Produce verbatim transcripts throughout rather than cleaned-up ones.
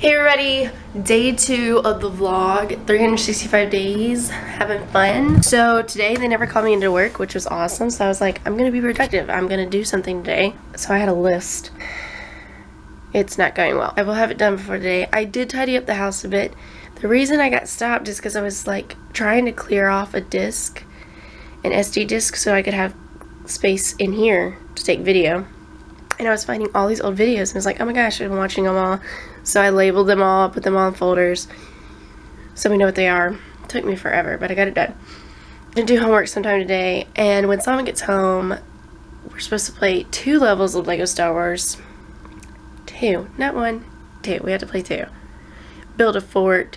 Hey everybody, day two of the vlog, three hundred sixty-five days, having fun. So today they never called me into work, which was awesome, so I was like, I'm gonna be productive, I'm gonna do something today. So I had a list. It's not going well. I will have it done before today. I did tidy up the house a bit. The reason I got stopped is because I was like trying to clear off a disc, an S D disc, so I could have space in here to take video. And I was finding all these old videos and I was like, oh my gosh, I've been watching them all. So I labeled them all, put them all in folders so we know what they are. It took me forever, but I got it done. I'm going to do homework sometime today, and when Salma gets home, we're supposed to play two levels of Lego Star Wars. Two. Not one. Two. We have to play two. Build a fort.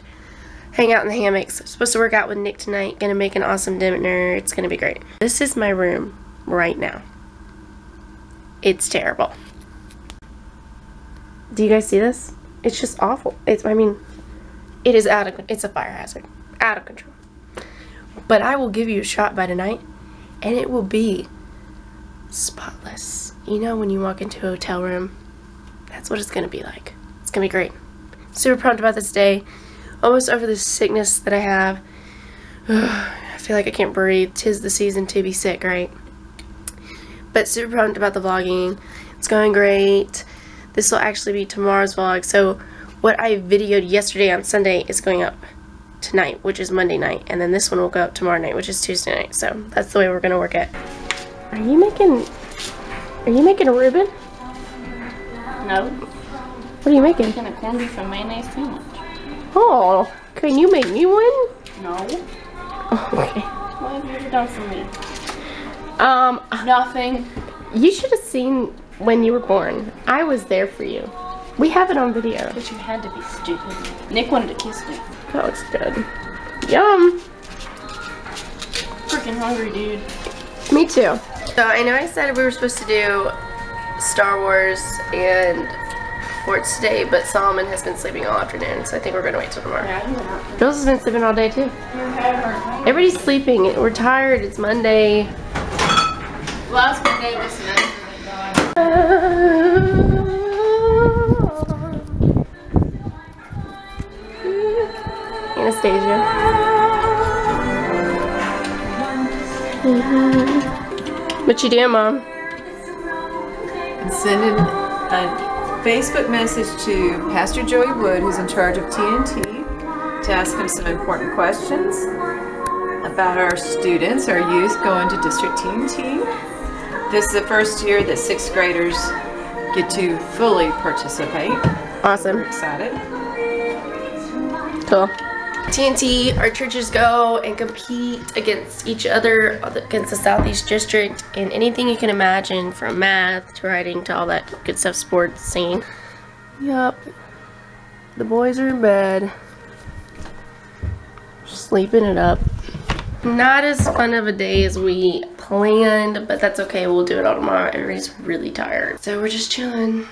Hang out in the hammocks. I'm supposed to work out with Nick tonight. Going to make an awesome dinner. It's going to be great. This is my room right now. It's terrible. Do you guys see this? It's just awful. It's, I mean, it is out of, it's a fire hazard. Out of control. But I will give you a shot by tonight, and it will be spotless. You know when you walk into a hotel room, that's what it's going to be like. It's going to be great. Super pumped about this day. Almost over the sickness that I have. Ugh, I feel like I can't breathe. 'Tis the season to be sick, right? But super pumped about the vlogging. It's going great. This will actually be tomorrow's vlog. So what I videoed yesterday on Sunday is going up tonight, which is Monday night. And then this one will go up tomorrow night, which is Tuesday night. So that's the way we're going to work it. Are you making, are you making a Reuben? No. What are you making? I'm making a corned beef and mayonnaise sandwich. Oh, can you make me one? No. Okay. What have you ever done for me? Um, nothing. You should have seen when you were born. I was there for you. We have it on video. But you had to be stupid. Nick wanted to kiss me. Oh, it's good. Yum. Freaking hungry, dude. Me too. So I know I said we were supposed to do Star Wars and forts today, but Solomon has been sleeping all afternoon, so I think we're gonna wait till tomorrow. Yeah, Jules has been sleeping all day too. Everybody's sleeping. We're tired. It's Monday. Last Monday was nice. Anastasia. Mm-hmm. What you doing, Mom? Sending a Facebook message to Pastor Joey Wood, who's in charge of T N T, to ask him some important questions about our students, our youth going to District T N T. This is the first year that sixth graders get to fully participate. Awesome. We're excited. Cool. T N T, our churches go and compete against each other, against the Southeast District, and anything you can imagine, from math to writing to all that good stuff, sports, singing. Yup. The boys are in bed. Sleeping it up. Not as fun of a day as we planned, but that's okay. We'll do it all tomorrow. Everybody's really tired. So we're just chilling.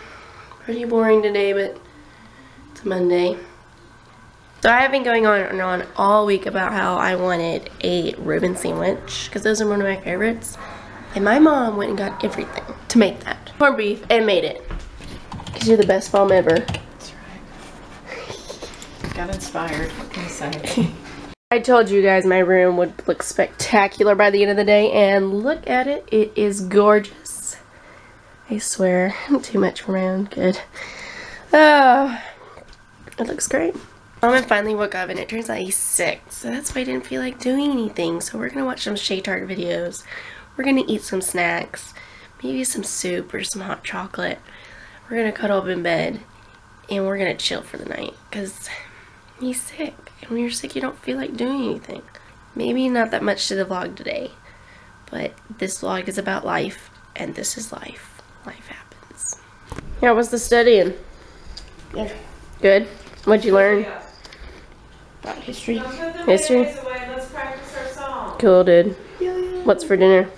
Pretty boring today, but it's Monday. So I have been going on and on all week about how I wanted a Reuben sandwich, because those are one of my favorites. And my mom went and got everything to make that. Corned beef and made it. Because you're the best mom ever. That's right. Got inspired. Inside. I told you guys my room would look spectacular by the end of the day, and look at it. It is gorgeous. I swear. Too much around. Good. Oh, it looks great. Mom and finally woke up, and it turns out he's sick, so that's why I didn't feel like doing anything. So we're going to watch some Shaytard videos. We're going to eat some snacks, maybe some soup or some hot chocolate. We're going to cuddle up in bed, and we're going to chill for the night, because he's sick. And when you're sick, you don't feel like doing anything. Maybe not that much to the vlog today, but this vlog is about life, and this is life. Life happens. Yeah, what's the studying? Good. Good? What'd you learn? About history. History? Let's practice our song. Cool, dude. Yay. What's for dinner?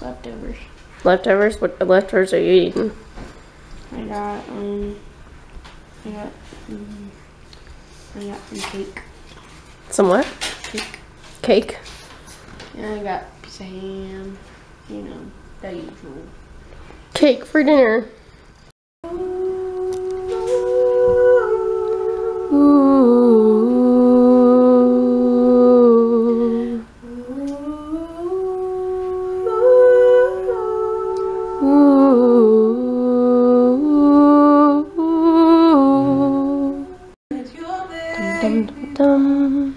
Leftovers. Leftovers? What leftovers are you eating? I got, um, I got, um, I got some cake. Some what? Cake. Cake? Yeah, I got some ham. You know, that usual. Cake for dinner. dum dum.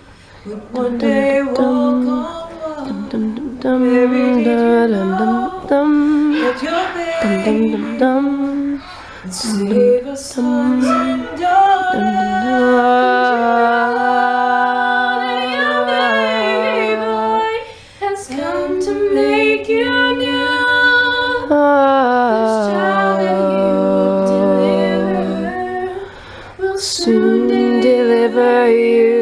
One day we'll go dum dum dum. See the sunset dawning, your baby boy has come to make you new. This child that you deliver will soon deliver you.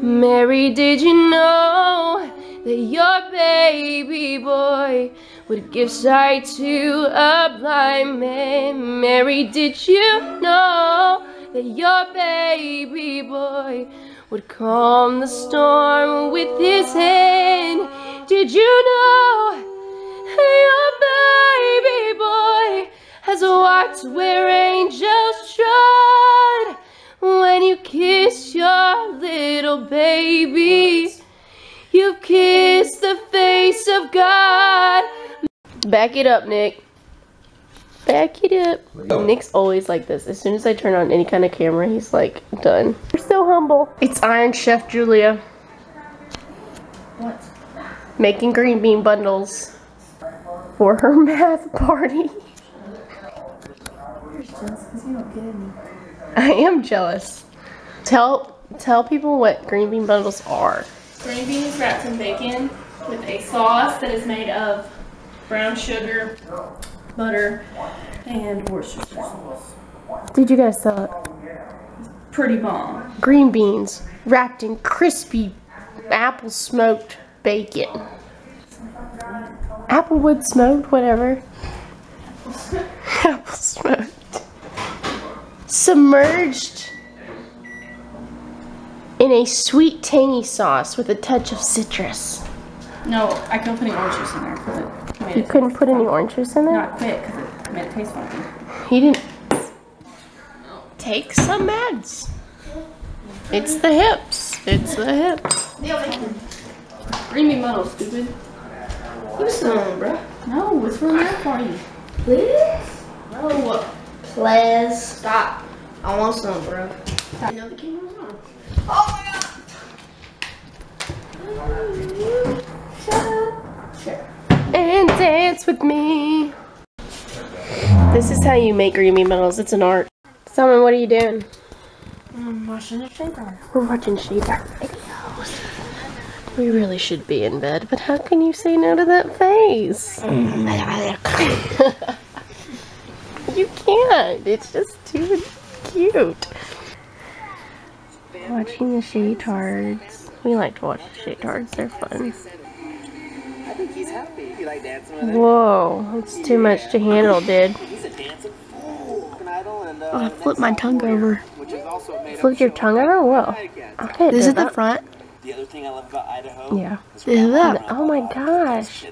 Mary, did you know that your baby boy would give sight to a blind man? Mary, did you know that your baby boy would calm the storm with his hand? Did you know that your baby boy has walked where angels trod? When you kiss your little baby, you kiss the face of God. Back it up, Nick. Back it up. Oh. Nick's always like this. As soon as I turn on any kind of camera, he's like, done. You're so humble. It's Iron Chef Julia. What? Making green bean bundles for her math party. You're jealous because you don't get any. I am jealous. Tell, tell people what green bean bundles are. Green beans wrapped in bacon with a sauce that is made of brown sugar, butter, and Worcestershire sauce. Did you guys sell it? Pretty bomb. Green beans wrapped in crispy apple smoked bacon. Applewood smoked, whatever. Apple smoked. Submerged in a sweet tangy sauce with a touch of citrus. No, I couldn't put any orange juice in there because it. You couldn't put any orange juice in it? Not quit, because it made it taste funky. He didn't. Take some meds. It's the hips. It's the hips. Green bean muddle, stupid. Who's some, bro? No, what's for that party? Please? No. Please. Stop. I want some, bro. I know the camera's on. Oh my god. Shut up. And dance with me. This is how you make green bean bundles. It's an art. Simon, what are you doing? I'm watching a Shaytard. We're watching Shaytard videos. We really should be in bed, but how can you say no to that face? Mm-hmm. You can't. It's just too cute. Watching the Shaytards. We like to watch the Shaytards. They're fun. I think he's happy. You like dancing with him? Whoa, that's too much to handle, dude. He's a dancing fool. Oh, I flipped my tongue over. Flipped your tongue over? Whoa. Okay, this is the front. The other thing I love about Idaho. Yeah. Look, oh my gosh.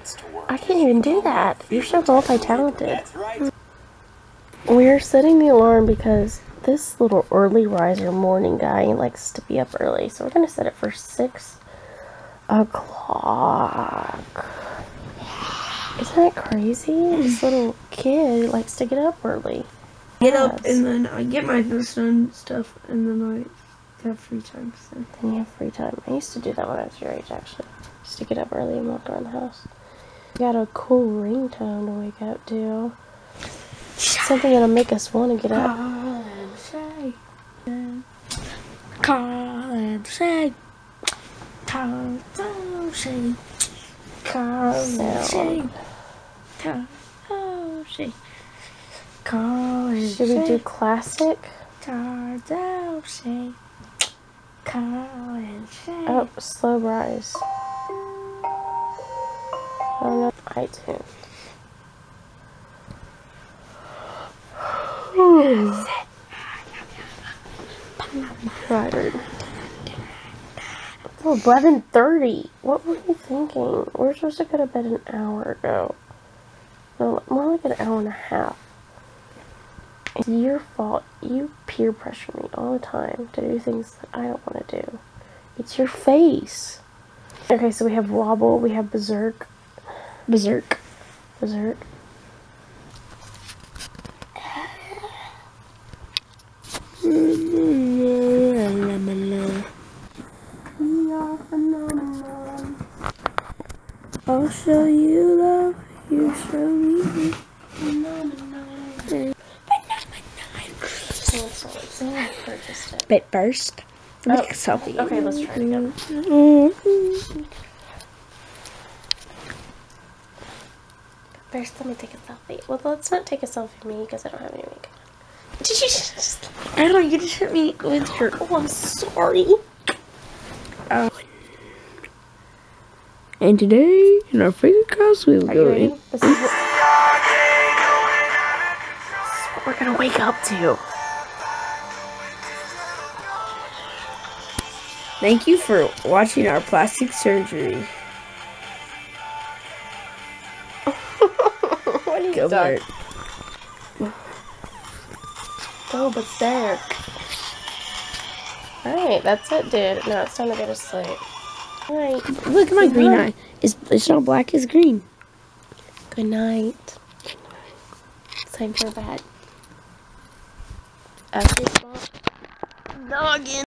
I can't even do that. You're so multi-talented. We're setting the alarm because this little early riser morning guy likes to be up early. So we're going to set it for six o'clock. Isn't that crazy? This little kid likes to get up early. Get yes. up and then I get my things done stuff and then I have free time. So. Then you have free time. I used to do that when I was your age, actually. I used to get up early and walk around the house. We got a cool ringtone to wake up to. Something that'll make us want to get up. Colin Shay. Colin Shay. Colin Shay. Calm down. Should we do classic? Oh, slow rise. Oh no, iTunes. Hmm. Right. eleven thirty. What were you thinking? We're supposed to go to bed an hour ago. No, more like an hour and a half. It's your fault. You peer pressure me all the time to do things that I don't want to do. It's your face. Okay, so we have wobble. We have berserk. Berserk. Berserk. I'll show you love, you show me. But first, let's take a selfie. Okay, let's try it again. Mm-hmm. First, let me take a selfie. Well, let's not take a selfie of me because I don't have any makeup. Did you just... I don't know, you just hit me with your... Oh, I'm sorry. Um, and today, in our finger cross, we will go in. This is what we're going to wake up to. Thank you for watching our plastic surgery. What is Go that? Go berserk. Alright, that's it, dude. Now it's time to go to sleep. Alright. Look at my green eye. It's, it's not black, it's green. Good night. It's time for bed. After dog in.